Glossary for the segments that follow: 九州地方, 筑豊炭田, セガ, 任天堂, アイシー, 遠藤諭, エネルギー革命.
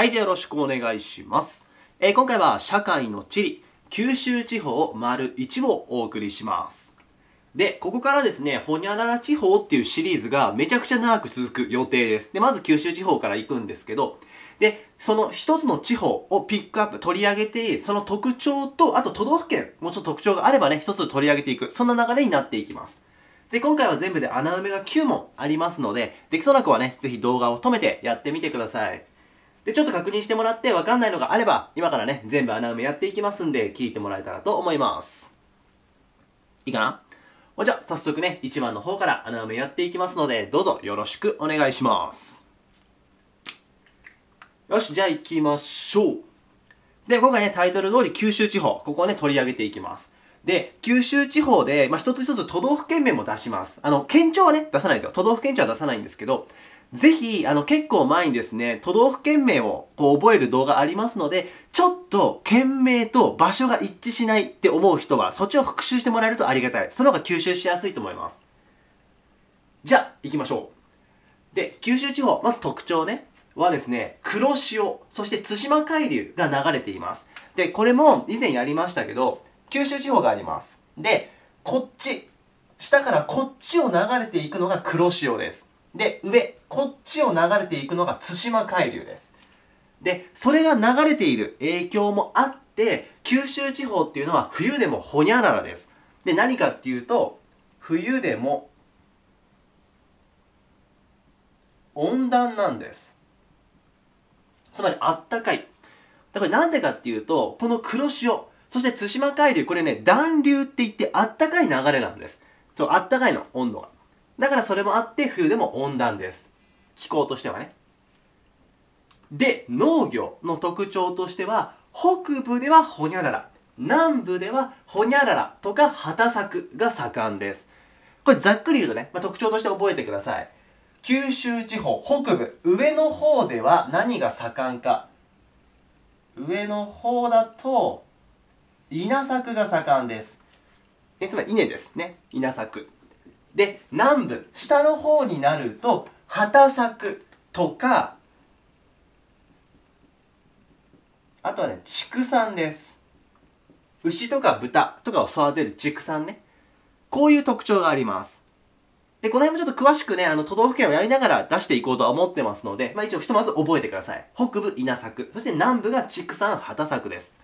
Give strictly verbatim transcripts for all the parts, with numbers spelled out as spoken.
はい、じゃあよろしくお願いします。えー、今回は社会の地理、九州地方丸いちをお送りします。で、ここからですね、ほにゃらら地方っていうシリーズがめちゃくちゃ長く続く予定です。で、まず九州地方から行くんですけど、で、その一つの地方をピックアップ、取り上げて、その特徴と、あと都道府県、もうちょっと特徴があればね、一つ取り上げていく、そんな流れになっていきます。で、今回は全部で穴埋めがきゅう問ありますので、できそうな子はね、ぜひ動画を止めてやってみてください。で、ちょっと確認してもらって、わかんないのがあれば、今からね、全部穴埋めやっていきますんで、聞いてもらえたらと思います。いいかな？じゃあ、早速ね、いちばんの方から穴埋めやっていきますので、どうぞよろしくお願いします。よし、じゃあ行きましょう。で、今回ね、タイトル通り九州地方、ここをね、取り上げていきます。で、九州地方で、まあ、一つ一つ都道府県名も出します。あの、県庁はね、出さないですよ。都道府県庁は出さないんですけど、ぜひ、あの、結構前にですね、都道府県名をこう覚える動画ありますので、ちょっと県名と場所が一致しないって思う人は、そっちを復習してもらえるとありがたい。その方が吸収しやすいと思います。じゃあ、行きましょう。で、九州地方、まず特徴ね。はですね、黒潮、そして対馬海流が流れています。で、これも以前やりましたけど、九州地方があります。で、こっち、下からこっちを流れていくのが黒潮です。で、上、こっちを流れていくのが対馬海流です。で、それが流れている影響もあって、九州地方っていうのは冬でもほにゃららです。で、何かっていうと、冬でも温暖なんです。つまりあったかい。だからなんでかっていうと、この黒潮、そして対馬海流、これね、暖流って言ってあったかい流れなんです。そう、あったかいの、温度が。だからそれもあって、冬でも温暖です。気候としてはね。で、農業の特徴としては、北部ではほにゃらら、南部ではほにゃららとか畑作が盛んです。これざっくり言うとね、まあ、特徴として覚えてください。九州地方北部、上の方では何が盛んか。上の方だと稲作が盛んです。え、つまり稲ですね。稲作。で、南部、下の方になると畑作とか、あとはね、畜産です。牛とか豚とかを育てる畜産ね。こういう特徴があります。で、この辺もちょっと詳しくね、あの、都道府県をやりながら出していこうとは思ってますので、まあ一応ひとまず覚えてください。北部、稲作。そして南部が畜産、畑作です。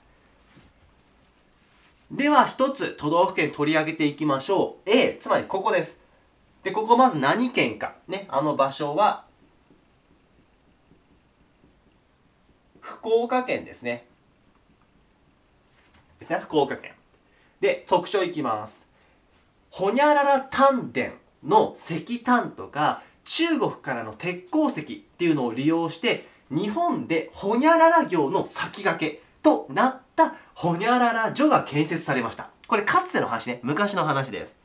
では、一つ都道府県取り上げていきましょう。A、つまりここです。で、ここまず何県か。ね、あの場所は、福岡県ですね。ですね、福岡県。で、特徴いきます。ほにゃらら炭田の石炭とか中国からの鉄鉱石っていうのを利用して日本でほにゃらら業の先駆けとなったほにゃらら所が建設されました。これかつての話ね。昔の話です。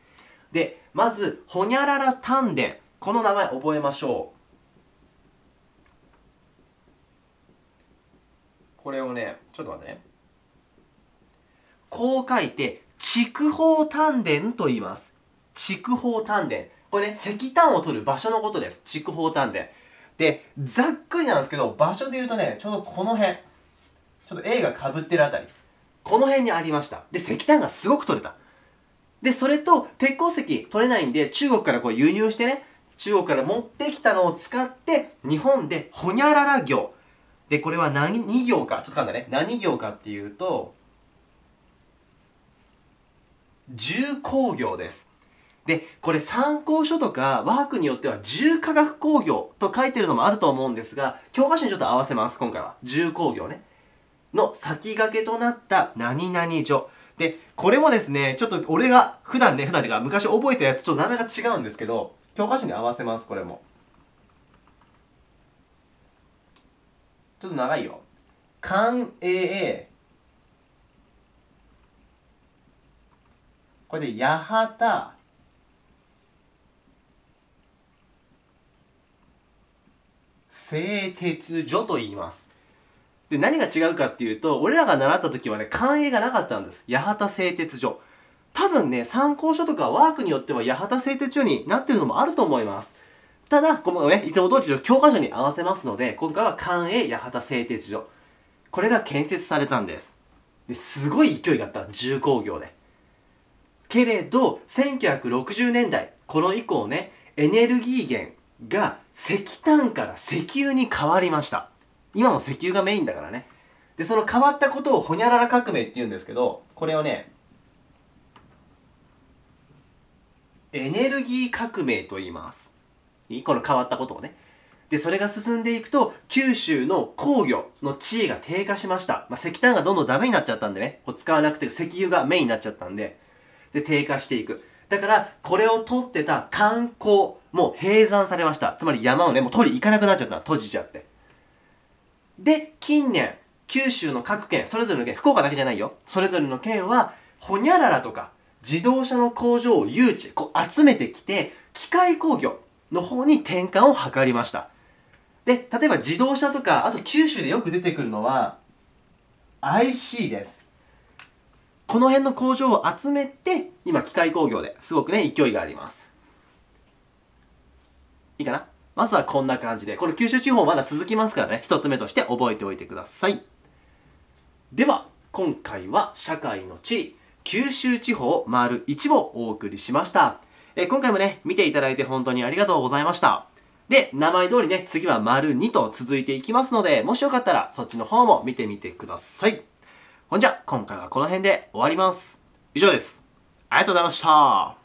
で、まずほにゃらら炭田。この名前覚えましょう。これをね、ちょっと待ってね。こう書いて筑豊炭田と言います。筑豊炭田。これね、石炭を取る場所のことです。筑豊炭田。で、ざっくりなんですけど、場所で言うとね、ちょうどこの辺。ちょっと A が被ってるあたり。この辺にありました。で、石炭がすごく取れた。で、それと、鉄鉱石取れないんで、中国からこう輸入してね、中国から持ってきたのを使って、日本でほにゃらら業。で、これは何業か。ちょっと噛んだね。何業かっていうと、重工業です。で、これ参考書とかワークによっては重化学工業と書いてるのもあると思うんですが、教科書にちょっと合わせます、今回は。重工業ね。の先駆けとなった何々所。で、これもですね、ちょっと俺が普段ね、普段てか昔覚えたやつちょっと名前が違うんですけど、教科書に合わせます、これも。ちょっと長いよ。官営。これで八幡。製鉄所と言います。で、何が違うかっていうと、俺らが習った時はね、官営がなかったんです。八幡製鉄所。多分ね、参考書とかワークによっては八幡製鉄所になってるのもあると思います。ただ、このね、伊豆歩道橋教科書に合わせますので、今回は寛永八幡製鉄所。これが建設されたんです。ですごい勢いがあった。重工業で。けれど、せんきゅうひゃくろくじゅうねんだい、この以降ね、エネルギー源が石炭から石油に変わりました。今も石油がメインだからね。で、その変わったことをホニャララ革命って言うんですけど、これをね、エネルギー革命と言います。いい？この変わったことをね。で、それが進んでいくと、九州の工業の地位が低下しました。まあ、石炭がどんどんダメになっちゃったんでね、こう使わなくて石油がメインになっちゃったんで、で、低下していく。だから、これを取ってた炭鉱も閉山されました。つまり山をね、もう取り行かなくなっちゃった。閉じちゃって。で、近年、九州の各県、それぞれの県、福岡だけじゃないよ。それぞれの県は、ホニャララとか、自動車の工場を誘致、こう集めてきて、機械工業の方に転換を図りました。で、例えば自動車とか、あと九州でよく出てくるのは、アイシー です。この辺の工場を集めて、今機械工業ですごくね、勢いがあります。いいかな？まずはこんな感じで、この九州地方まだ続きますからね、一つ目として覚えておいてください。では、今回は社会の地理。九州地方丸いちをお送りしました。えー、今回もね、見ていただいて本当にありがとうございました。で、名前通りね、次は丸にと続いていきますので、もしよかったらそっちの方も見てみてください。ほんじゃ、今回はこの辺で終わります。以上です。ありがとうございました。